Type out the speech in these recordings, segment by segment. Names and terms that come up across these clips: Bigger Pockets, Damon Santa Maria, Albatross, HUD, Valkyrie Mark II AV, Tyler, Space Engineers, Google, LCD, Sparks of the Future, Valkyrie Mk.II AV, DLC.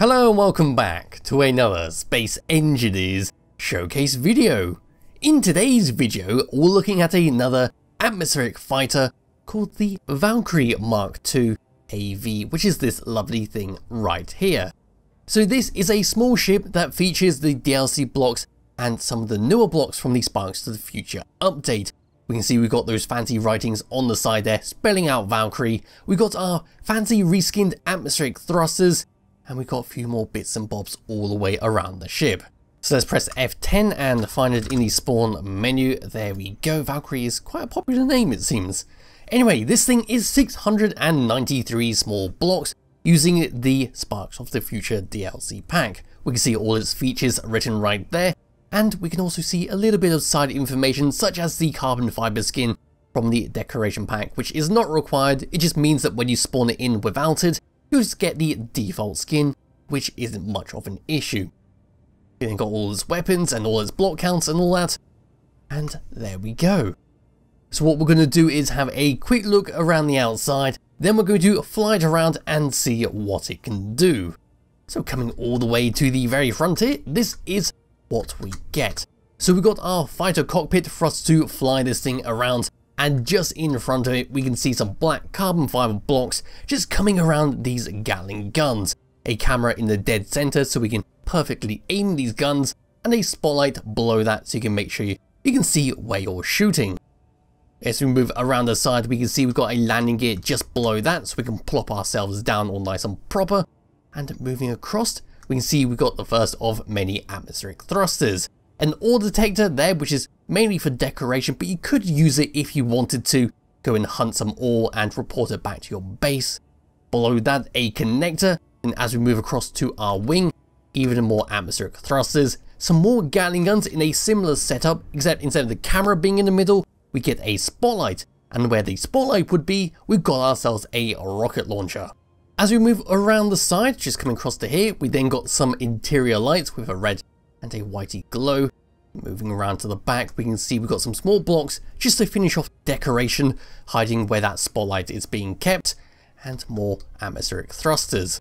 Hello and welcome back to another Space Engineers showcase video. In today's video, we're looking at another atmospheric fighter called the Valkyrie Mark II AV, which is this lovely thing right here. So this is a small ship that features the DLC blocks and some of the newer blocks from the Sparks of the Future update. We can see we've got those fancy writings on the side there spelling out Valkyrie. We've got our fancy reskinned atmospheric thrusters, and we've got a few more bits and bobs all the way around the ship. So let's press F10 and find it in the spawn menu. There we go. Valkyrie is quite a popular name, it seems. Anyway, this thing is 693 small blocks using the Sparks of the Future DLC pack. We can see all its features written right there, and we can also see a little bit of side information such as the carbon fiber skin from the decoration pack, which is not required. It just means that when you spawn it in without it, you'll just get the default skin, which isn't much of an issue. You then got all its weapons and all its block counts and all that, and there we go. So what we're going to do is have a quick look around the outside, then we're going to fly it around and see what it can do. So coming all the way to the very front here, this is what we get. So we've got our fighter cockpit for us to fly this thing around. And just in front of it, we can see some black carbon fiber blocks just coming around these Gatling guns, a camera in the dead center so we can perfectly aim these guns, and a spotlight below that so you can make sure you can see where you're shooting. As we move around the side, we can see we've got a landing gear just below that so we can plop ourselves down all nice and proper. And moving across, we can see we've got the first of many atmospheric thrusters. An ore detector there, which is mainly for decoration, but you could use it if you wanted to go and hunt some ore and report it back to your base. Below that, a connector, and as we move across to our wing, even more atmospheric thrusters, some more Gatling guns in a similar setup, except instead of the camera being in the middle, we get a spotlight, and where the spotlight would be, we've got ourselves a rocket launcher. As we move around the side, just coming across to here, we then got some interior lights with a red and a whitey glow. Moving around to the back, we can see we've got some small blocks just to finish off decoration, hiding where that spotlight is being kept, and more atmospheric thrusters.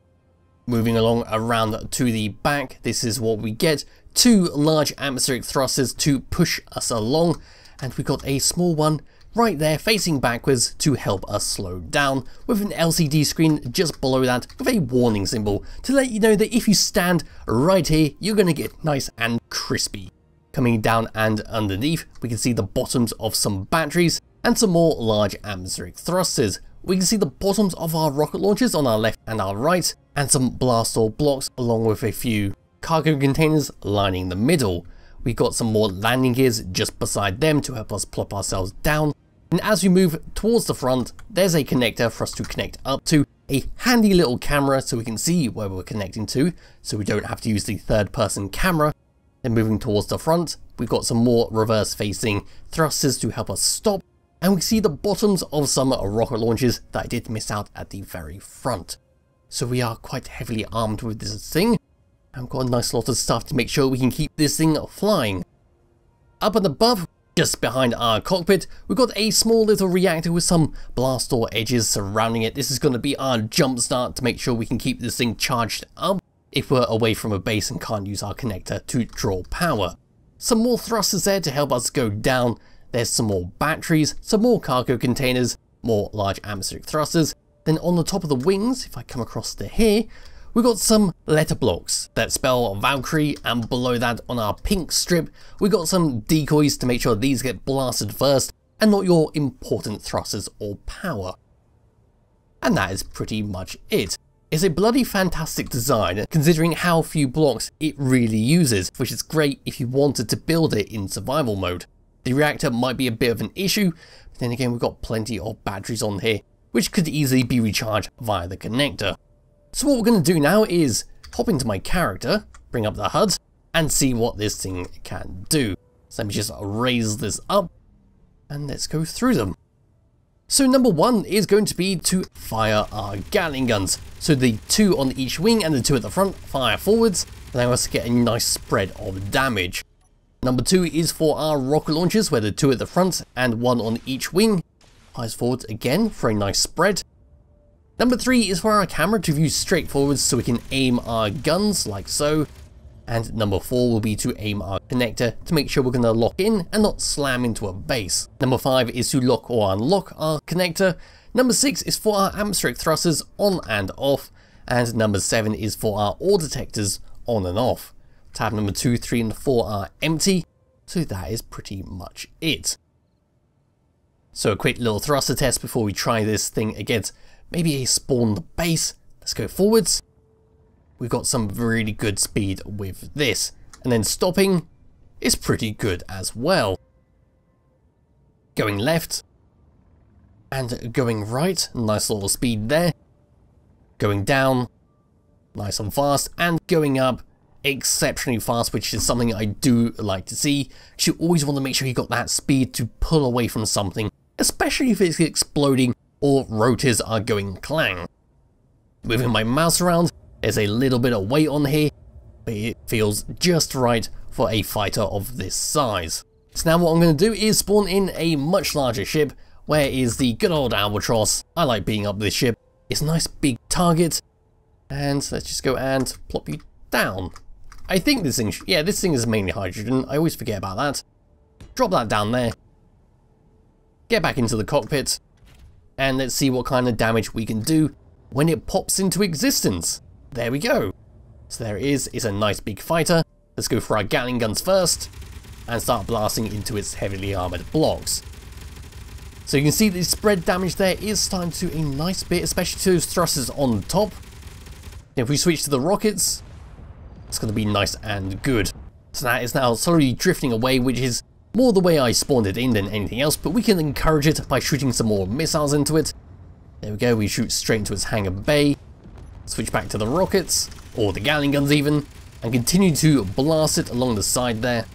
Moving along around to the back, this is what we get, two large atmospheric thrusters to push us along, and we got a small one right there facing backwards to help us slow down, with an LCD screen just below that with a warning symbol to let you know that if you stand right here, you're going to get nice and crispy. Coming down and underneath, we can see the bottoms of some batteries and some more large atmospheric thrusters. We can see the bottoms of our rocket launchers on our left and our right, and some blast door blocks along with a few cargo containers lining the middle. We got some more landing gears just beside them to help us plop ourselves down. And as we move towards the front, there's a connector for us to connect up to, a handy little camera so we can see where we're connecting to, so we don't have to use the third person camera. Then moving towards the front, we've got some more reverse facing thrusters to help us stop, and we see the bottoms of some rocket launchers that I did miss out at the very front. So we are quite heavily armed with this thing, and we've got a nice lot of stuff to make sure we can keep this thing flying. Up and above, just behind our cockpit, we've got a small little reactor with some blast door edges surrounding it. This is going to be our jump start to make sure we can keep this thing charged up if we're away from a base and can't use our connector to draw power. Some more thrusters there to help us go down. There's some more batteries, some more cargo containers, more large atmospheric thrusters. Then on the top of the wings, if I come across to here, we've got some letter blocks that spell Valkyrie, and below that on our pink strip, we've got some decoys to make sure these get blasted first and not your important thrusters or power. And that is pretty much it. It's a bloody fantastic design considering how few blocks it really uses, which is great if you wanted to build it in survival mode. The reactor might be a bit of an issue, but then again we've got plenty of batteries on here, which could easily be recharged via the connector. So what we're going to do now is hop into my character, bring up the HUD, and see what this thing can do. So let me just raise this up, and let's go through them. So number one is going to be to fire our Gatling guns. So the two on each wing and the two at the front fire forwards, allowing us to get a nice spread of damage. Number two is for our rocket launchers, where the two at the front and one on each wing fires forwards again for a nice spread. Number 3 is for our camera to view straight forwards so we can aim our guns like so. And number 4 will be to aim our connector to make sure we're going to lock in and not slam into a base. Number 5 is to lock or unlock our connector. Number 6 is for our atmospheric thrusters on and off. And number 7 is for our ore detectors on and off. Tab number 2, 3 and 4 are empty, so that is pretty much it. So a quick little thruster test before we try this thing against maybe a spawned base. Let's go forwards. We've got some really good speed with this, and then stopping is pretty good as well. Going left and going right, nice little speed there. Going down, nice and fast, and going up exceptionally fast, which is something I do like to see, because you always want to make sure you got that speed to pull away from something, especially if it's exploding or rotors are going clang. Moving my mouse around, there's a little bit of weight on here, but it feels just right for a fighter of this size. So now what I'm going to do is spawn in a much larger ship, where is the good old Albatross. I like being up this ship. It's a nice big target, and let's just go and plop you down. I think this thing, yeah, this thing is mainly hydrogen. I always forget about that. Drop that down there. Get back into the cockpit, and let's see what kind of damage we can do when it pops into existence. There we go. So there it is. It's a nice big fighter. Let's go for our Gatling guns first and start blasting into its heavily armoured blocks. So you can see the spread damage there is starting to a nice bit, especially to those thrusters on top. If we switch to the rockets, it's going to be nice and good. So that is now slowly drifting away, which is more the way I spawned it in than anything else, but we can encourage it by shooting some more missiles into it. There we go. We shoot straight into its hangar bay. Switch back to the rockets, or the Gatling guns even, and continue to blast it along the side there.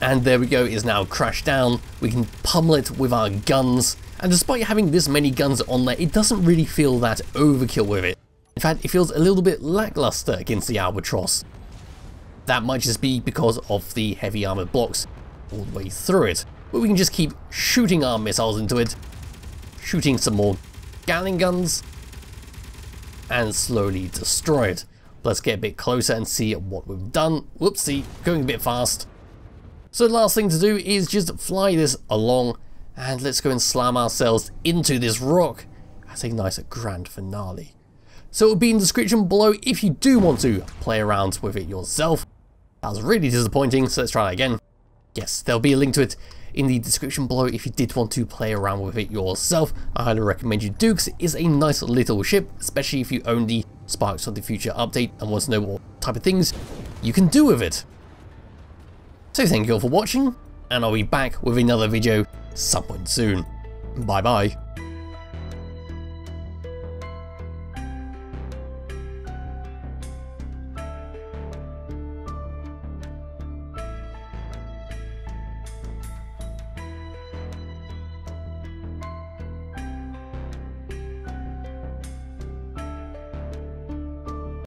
And there we go, it's now crashed down. We can pummel it with our guns, and despite having this many guns on there, it doesn't really feel that overkill with it. In fact, it feels a little bit lackluster against the Albatross. That might just be because of the heavy armoured blocks all the way through it, but we can just keep shooting our missiles into it, shooting some more Gatling guns, and slowly destroy it. Let's get a bit closer and see what we've done. Whoopsie, going a bit fast. So the last thing to do is just fly this along, and let's go and slam ourselves into this rock. That's a nice grand finale. So it'll be in the description below if you do want to play around with it yourself. That was really disappointing, so let's try that again. Yes, there'll be a link to it in the description below if you did want to play around with it yourself. I highly recommend you do, because it is a nice little ship, especially if you own the Sparks of the Future update and want to know what type of things you can do with it. So thank you all for watching, and I'll be back with another video sometime soon. Bye bye.